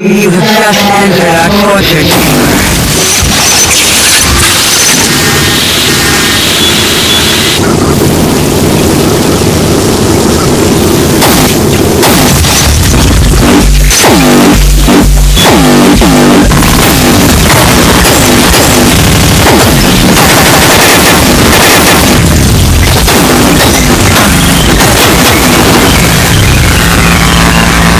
You've had a hand at our torture chamber. You've had our hands at our torture chamber. You've had our hands at our torture chamber.